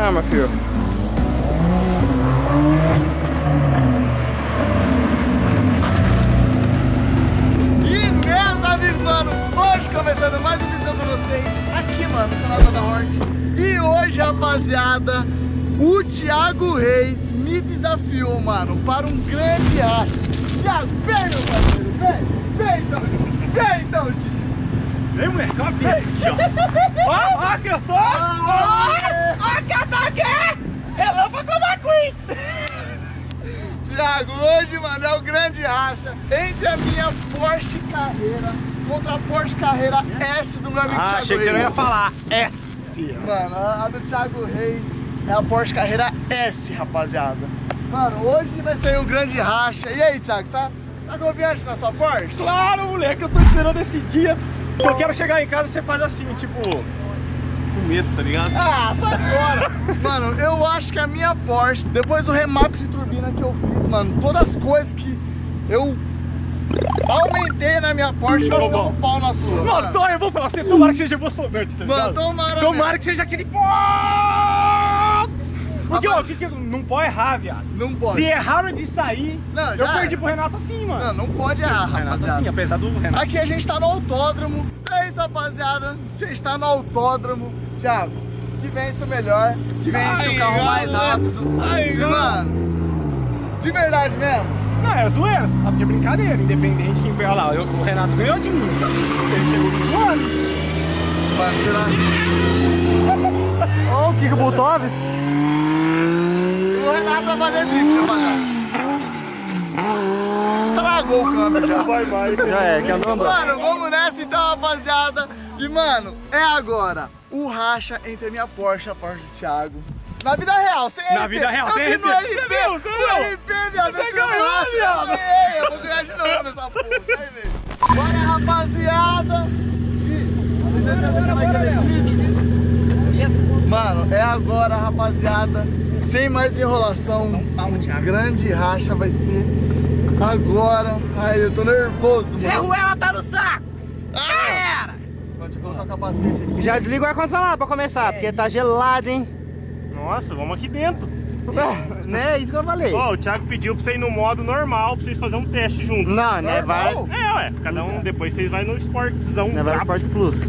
Calma, filho. E meus amigos, mano, hoje começando mais um vídeo pra vocês aqui, mano, no canal da Hort. E hoje, rapaziada, o Thiago Reis me desafiou, mano, para um grande ato. Thiago, vem, meu parceiro, vem, vem então, tio. Vem, moleque, olha a pizza aqui, ó. Ó, que eu sou! Ó, que eu tô aqui! Relâmpago da Queen! Thiago, hoje, mano, é o grande racha entre a minha Porsche Carrera contra a Porsche Carrera S do meu amigo Thiago Reis. Achei que você não ia falar S. Mano, a do Thiago Reis é a Porsche Carrera S, rapaziada. Mano, hoje vai sair um grande racha. E aí, Thiago, tá confiante na sua Porsche? Claro, moleque, eu tô esperando esse dia. Eu quero chegar em casa e você faz assim, tipo, com medo, tá ligado? Ah, sai fora! Mano, eu acho que a minha Porsche, depois do remap de turbina que eu fiz, mano, todas as coisas que eu aumentei na minha Porsche, eu vou pro pau na sua. Mano, eu vou falar, você tomara que seja Bolsonaro, tá ligado? Mano, tomara que seja aquele pau! Porque, ó, não pode errar, viado. Não pode. Se erraram de sair, eu perdi pro Renato assim, mano. Não pode errar, Renato assim, apesar do Renato. Aqui a gente tá no autódromo. É isso, rapaziada. A gente tá no autódromo. Thiago, que vence o melhor, que vence o carro mais rápido. Ai, mano, de verdade mesmo. Não, é zoeira, você sabe que é brincadeira. Independente quem ganhou lá. O Renato ganhou de mim, sabe? Ele chegou me zoando. Mano, será? Ó, o Kiko Bitovski. O Renato vai fazer drift, rapaziada. Estragou o câmbio já. Vai. Já é, quer andar. Mano, vamos nessa então, rapaziada. E, mano, é agora o racha entre a minha Porsche e a Porsche do Thiago. Na vida real, sem RP. Na vida real, sem RP. Você ganhou, viado. Eu vou ganhar de novo nessa porra. Sai mesmo. Bora, rapaziada. Mano, é agora, rapaziada. Sem mais enrolação, um grande racha vai ser agora. Ai, eu tô nervoso, mano. Serruela tá no saco! Era! Pode colocar o capacete aqui. Já desliga o ar-condicionado pra começar, porque tá gelado, hein? Nossa, vamos aqui dentro. Né? Isso que eu falei. Ó, o Thiago pediu pra você ir no modo normal, pra vocês fazerem um teste junto. Não, né? Vai... É, ué. Cada um, depois vocês vão no Sportzão. Vai no Sport Plus.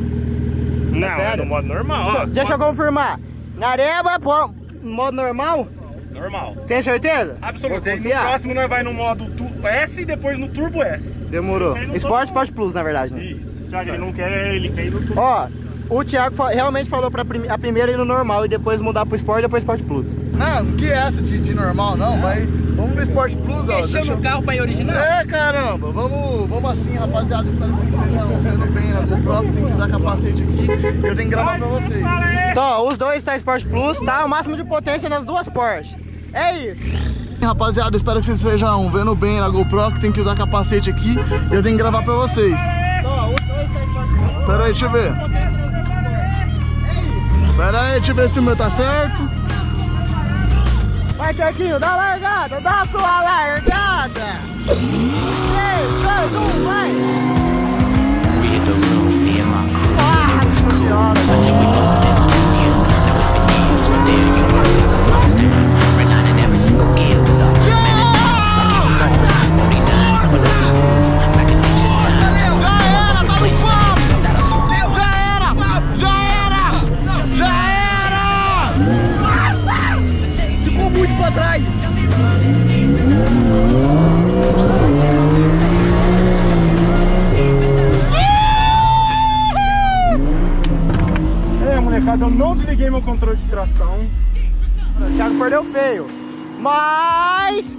Não, é no modo normal. Deixa eu confirmar. Nareba, bom. Modo normal? Normal. Tem certeza? Absolutamente. No próximo nós vai no modo S e depois no Turbo S. Demorou. Sport Plus, na verdade, né? Isso. Thiago, ele não quer, ele quer ir no Turbo. Ó, o Thiago realmente falou pra a primeira ir no normal e depois mudar pro Sport e depois Sport Plus. Não, que é essa de normal, não. Vai, vamos pro Sport Plus, ó. Deixando o carro pra ir original? É, caramba. Vamos assim, rapaziada. Espero que vocês estejam vendo bem na GoPro. Tem que usar capacete aqui. Eu tenho que gravar pra vocês. Então, os dois tá Sport Plus, tá? O máximo de potência nas duas Porsche. É isso. Rapaziada, espero que vocês estejam vendo bem na GoPro. Que tem que usar capacete aqui. Eu tenho que gravar pra vocês. Então, os dois tá Sport Plus. Pera aí, deixa eu ver. Pera aí, deixa eu ver se o meu tá certo. Vai, Tiaguinho, dá a largada, dá a sua largada! 3, 2, 1, vai! Nossa senhora! Já era, tá no pau! Já era! Muito pra trás. É, molecada, eu não desliguei meu controle de tração. O Thiago perdeu feio. Mas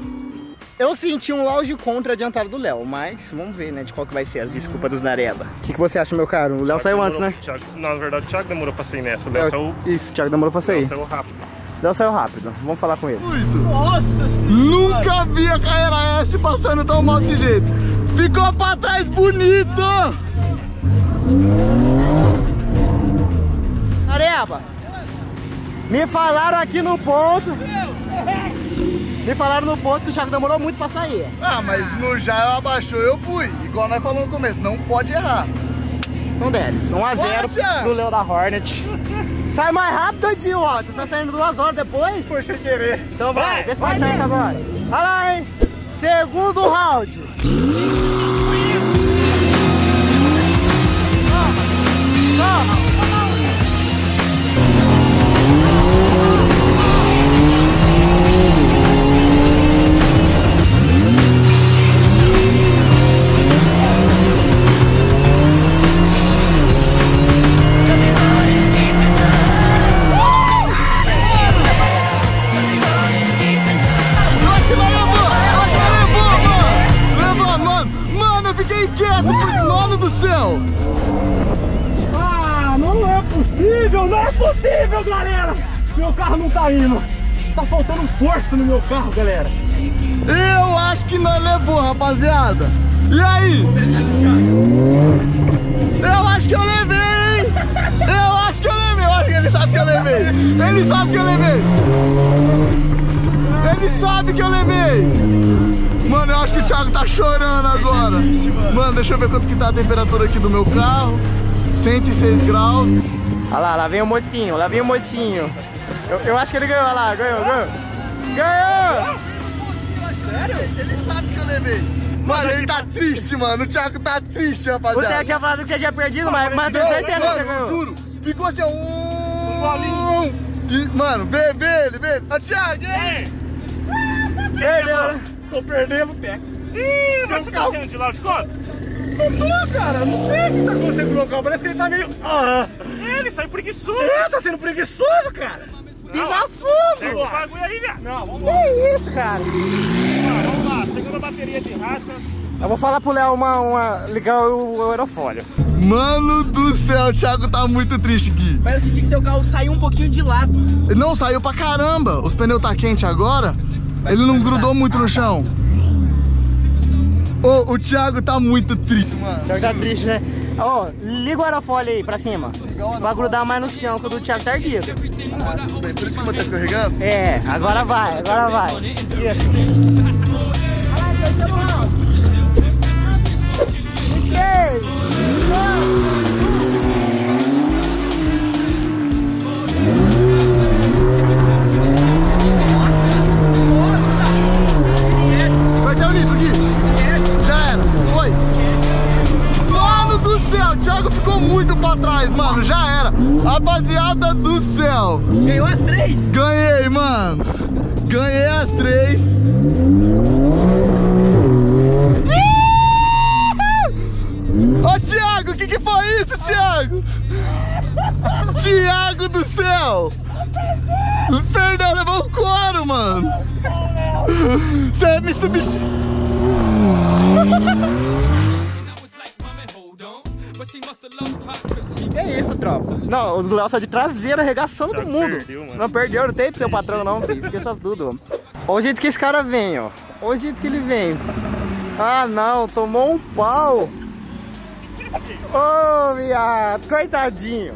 eu senti um lounge contra a adiantada do Léo. Mas vamos ver, né, de qual que vai ser as desculpas dos Nareba. O que você acha, meu caro? O Léo saiu antes, né? Na verdade, o Thiago demorou pra sair nessa. O Léo saiu... Isso, o Thiago demorou pra sair. O Léo saiu rápido. Léo saiu rápido, vamos falar com ele. Muito. Nossa senhora! Nunca vi a Carrera S passando tão mal desse jeito. Ficou pra trás bonito! Nareba, me falaram aqui no ponto. Me falaram no ponto que o Thiago demorou muito pra sair. Ah, mas no já eu abaixou, eu fui. Igual nós falamos no começo, não pode errar. Então, deles, 1 a 0 pro Leo da Hornet. Sai mais rápido, doidinho, ó. Você tá saindo 2 horas depois? Foi sem querer. Então vai, vê se vai certo agora. Olha lá, hein? Segundo round. Galera, meu carro não tá indo. Tá faltando força no meu carro, galera. Eu acho que nós levou, rapaziada. E aí? Eu acho que eu levei, hein? Eu acho que eu levei. Eu acho que ele sabe que eu levei. Ele sabe que eu levei. Ele sabe que eu levei. Mano, eu acho que o Thiago tá chorando agora. Mano, deixa eu ver quanto que tá a temperatura aqui do meu carro. 106 graus. Olha lá, lá vem o mocinho, lá vem o mocinho. Eu acho que ele ganhou, olha lá, ganhou. Ganhou! Sério? Ele sabe que eu levei. Mano, ele tá triste, mano. O Thiago tá triste, rapaziada. O Thiago tinha falado que você tinha perdido, mas tenho certeza que você ganhou. Juro, ficou assim, um golinho. E, mano, vê ele, vê ele. Ó, Thiago, ei! Perdeu, tô perdendo o teco. Ih, mas você tá saindo de lá os contos? Não tô, cara. Não sei o que tá acontecendo com o local. Parece que ele tá meio... Ele saiu preguiçoso. É, tá sendo preguiçoso, cara. Pisa fundo. Esse bagulho aí, velho. Não, vamos lá. Que isso, cara? Vamos lá, segunda bateria de racha. Eu vou falar pro Léo ligar o aerofólio. Mano do céu, o Thiago tá muito triste, Gui. Mas eu senti que seu carro saiu um pouquinho de lado. Não, saiu pra caramba. Os pneus tá quente agora. Ele não grudou muito no chão. Ô, o Thiago tá muito triste, mano. O Thiago tá triste, né? Ó, liga o aerofólio aí pra cima. Vai grudar mais no chão que o do Thiago tá erguido. Ah, tudo bem. Por isso que eu vou estar escorregando? É, agora vai, agora vai. Vai ter o livro aqui. Já era. Foi. O Thiago ficou muito pra trás, mano. Já era. Rapaziada do céu. Ganhou as 3? Ganhei, mano. Ganhei as 3. Ô, Thiago, o que foi isso, Thiago? Thiago do céu. Perdão, levou o couro, mano. Você me substituiu. É isso, tropa. Não, os Léo só de traseira arregaçando todo mundo. Perdeu, mano. Não perdeu, não tem pro seu patrão não, filho. Esqueça tudo. Olha o jeito que esse cara vem, ó. Olha o jeito que ele vem. Ah, não, tomou um pau. Ô, viado, coitadinho.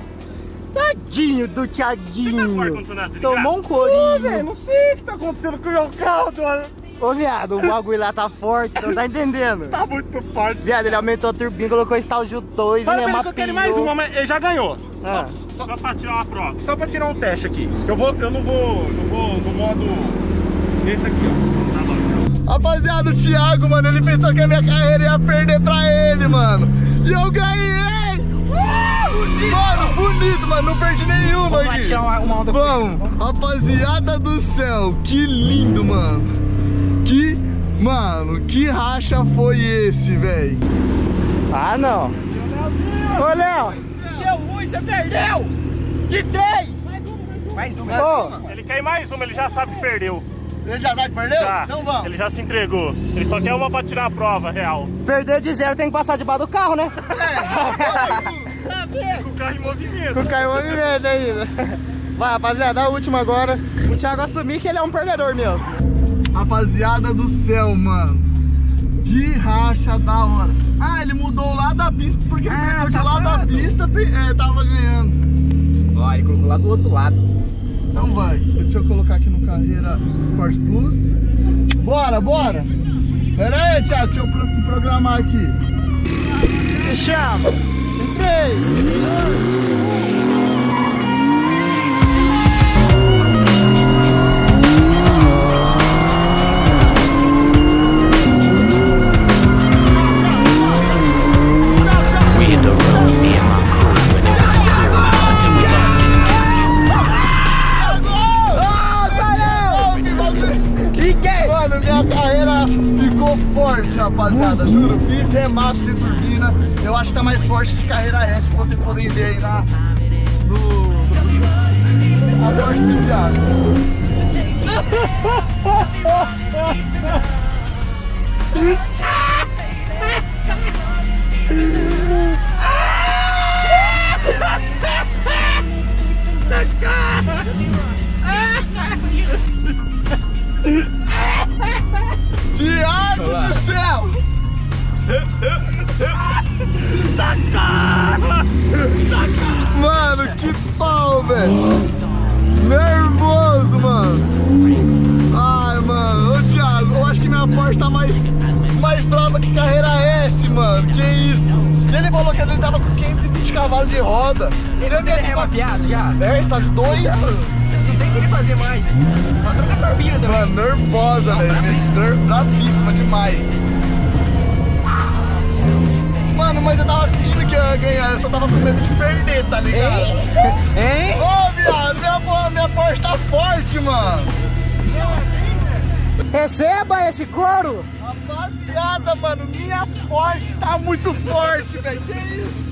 Tadinho do Thiaguinho. Tomou um corinho. Velho, não sei o que tá acontecendo com o meu carro, do... Ô, viado, o bagulho lá tá forte, você não tá entendendo. Tá muito forte. Viado, ele aumentou a turbina, colocou estágio 2, ele é mapeou. Eu quero mais uma, mas ele já ganhou. Ah. Só pra tirar uma prova. Só pra tirar um teste aqui. Eu não vou no modo esse aqui, ó. Rapaziada, o Thiago, mano, ele pensou que a minha carreira ia perder pra ele, mano. E eu ganhei! Bonito. Mano, bonito, mano, não perdi nenhuma aqui. Vamos, rapaziada do céu, que lindo, mano. Mano, que racha foi esse, velho? Ah, não. Ô, Léo. Seu Ruiz, você perdeu. De 3. Mais uma. Ele quer mais uma, ele já sabe que perdeu. Ele já sabe que perdeu? Já. Então vamos. Ele já se entregou. Ele só quer uma pra tirar a prova, real. Perder de 0 tem que passar debaixo do carro, né? É. Com o carro em movimento. Com o carro em movimento ainda. Vai, rapaziada, a última agora. O Thiago assumir que ele é um perdedor mesmo. Rapaziada do céu, mano. De racha da hora. Ah, ele mudou lá da pista, porque ele pensou que lá da pista tava ganhando. Ó, ele colocou lá do outro lado. Então vai. Deixa eu colocar aqui no Carreira Sport Plus. Bora, bora. Pera aí, Thiago, deixa eu programar aqui. Fechamos. 3, 2, 1. rapaziada. Juro, fiz remacho de turbina. Eu acho que tá mais Porsche de Carrera S, que vocês podem ver aí na... A Porsche do Thiago. Thiago do céu! Sacana! Sacana! Mano, que pau, velho! Nervoso, mano! Ai, mano, ô Thiago, eu acho que minha Porsche tá mais brava que Carrera S, mano! Que isso! Ele falou que ele tava com 520 cavalos de roda! Ele é remapeado já? É, estágio 2? Não tem o que ele fazer mais. Uma troca da turbina também. Mano, nervosa, velho. Bravíssima demais. Mano, mas eu tava sentindo que eu ia ganhar. Eu só tava com medo de perder, tá ligado? Hein? Ô, viado, minha Porsche tá forte, mano. Receba esse couro. Rapaziada, mano, minha Porsche tá muito forte, velho. Que isso?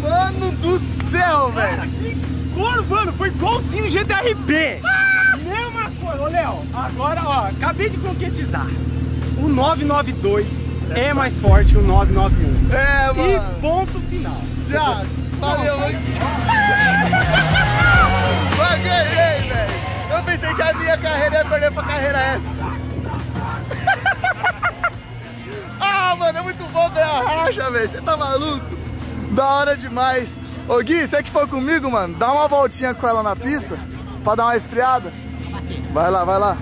Mano do céu, velho. Que couro, mano, foi igualzinho no GTRP. Mesma coisa. Ô, Léo, agora, ó, acabei de concretizar. O 992 é mais forte que o 991. É, mano. E ponto final. Já, valeu. Mas ganhei, velho. Eu pensei que a minha Carrera ia perder pra Carrera essa. Ah, mano, é muito bom ver a racha, velho. Você tá maluco? Da hora demais. Ô Gui, você que for comigo, mano, dá uma voltinha com ela na pista pra dar uma esfriada. Vai lá, vai lá.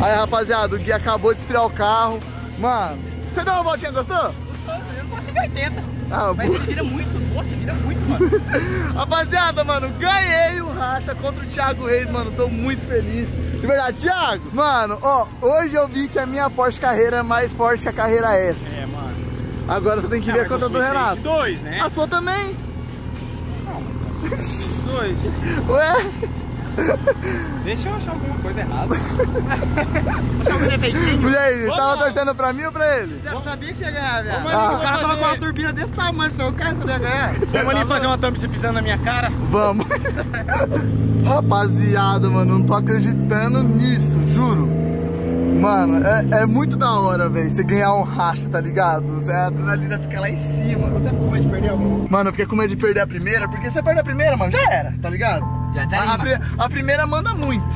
Aí, rapaziada, o Gui acabou de esfriar o carro. Mano, você deu uma voltinha, gostou? Gostou, eu só 180. Ah, mas ele vira muito, nossa, vira muito, mano. Rapaziada, mano, ganhei o racha contra o Thiago Reis, mano. Tô muito feliz. De verdade, Thiago, mano, ó, hoje eu vi que a minha Porsche Carrera é mais forte que a Carrera S. É, mano. Agora você tem que ver a conta do Renato. Dois, né? A sua também. Dois. Ué? Deixa eu achar alguma coisa errada. Achar algum defeitinho. E aí, você tava torcendo pra mim ou pra ele? Você sabia que você ia ganhar, velho. O cara tava com uma turbina desse tamanho, seu cara, você não ia ganhar. Vamos ali fazer uma thumb se pisando na minha cara? Vamos. Rapaziada, mano, não tô acreditando nisso, juro. Mano, é muito da hora, velho, você ganhar um racha, tá ligado? A adrenalina fica lá em cima. Você ficou com medo de perder alguma? Mano, eu fiquei com medo de perder a primeira, porque se você perder a primeira, mano, já era, tá ligado? Já a primeira manda muito.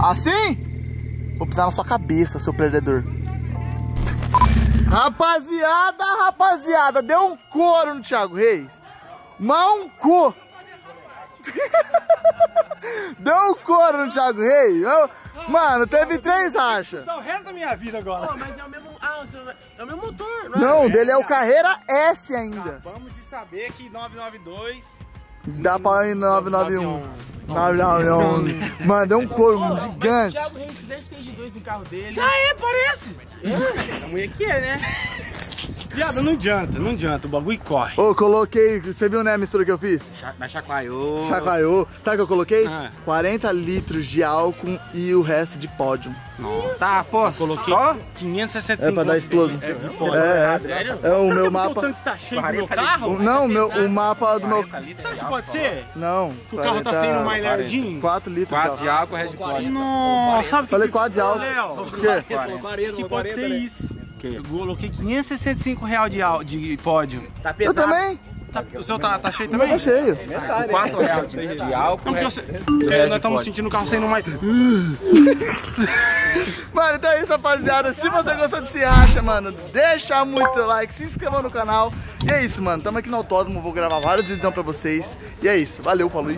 Assim? Vou pisar na sua cabeça, seu perdedor. Rapaziada, rapaziada, deu um couro no Thiago Reis. Manco. Deu um couro no Thiago Reis. Mano, teve 3 rachas. Tá o resto da minha vida agora. Oh, mas é o mesmo. Ah, é o mesmo motor, não é? Não, o dele é o Carrera S ainda. Acabamos de saber que 992 dá pra ir 991. Não. Mano, deu um couro gigante. O Thiago Reis fez stage 2 no carro dele. Já é, parece. Essa mulher que é, né? Viado, não adianta, o bagulho corre. Ô, coloquei, você viu, né, a mistura que eu fiz? Mas chacoalhou. Chacoalhou. Sabe o que eu coloquei? Ah. 40 litros de álcool e o resto de pódio. Nossa. Tá, pô, coloquei só 565. É pra dar explosão. É o meu mapa. O tanque tá cheio do meu carro? Não, o mapa do meu... Sabe o que pode ser? Não. Que o carro tá saindo mais lerdinho? 4 litros de álcool e o resto de pódio. Nossa, sabe o que eu falei? 4 de álcool. O quê? Que pode ser isso. Eu coloquei R$565 de pódio. Tá pesado. Eu também. O seu tá cheio também? Tá cheio. R$4 de álcool. Nós estamos sentindo o carro saindo mais. Mano, então é isso, rapaziada. Se você gostou desse racha, mano, deixa muito seu like, se inscreva no canal. E é isso, mano. Tamo aqui no autódromo. Vou gravar vários vídeos pra vocês. E é isso. Valeu, falou.